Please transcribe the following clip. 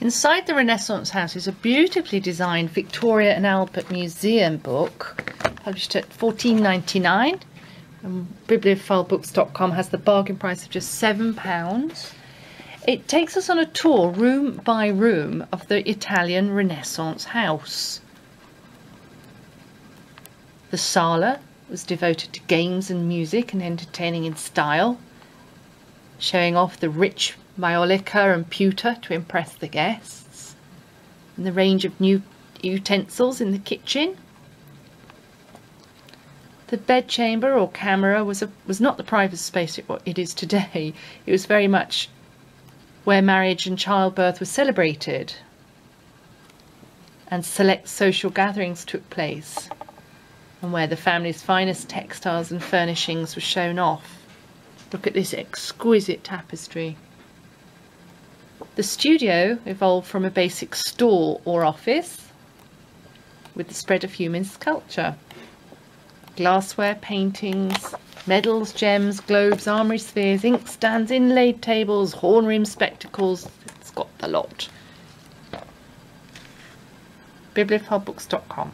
Inside the Renaissance house is a beautifully designed Victoria and Albert Museum book, published at $14.99. Bibliophilebooks.com has the bargain price of just £7. It takes us on a tour, room by room, of the Italian Renaissance house. The sala was devoted to games and music and entertaining in style, showing off the rich Maiolica and pewter to impress the guests, and the range of new utensils in the kitchen. The bedchamber or camera was not the private space it is today. It was very much where marriage and childbirth were celebrated, and select social gatherings took place, and where the family's finest textiles and furnishings were shown off. Look at this exquisite tapestry. The studio evolved from a basic store or office with the spread of human sculpture. Glassware, paintings, medals, gems, globes, armillary spheres, inkstands, inlaid tables, horn rims, spectacles, it's got the lot. bibliophilebooks.com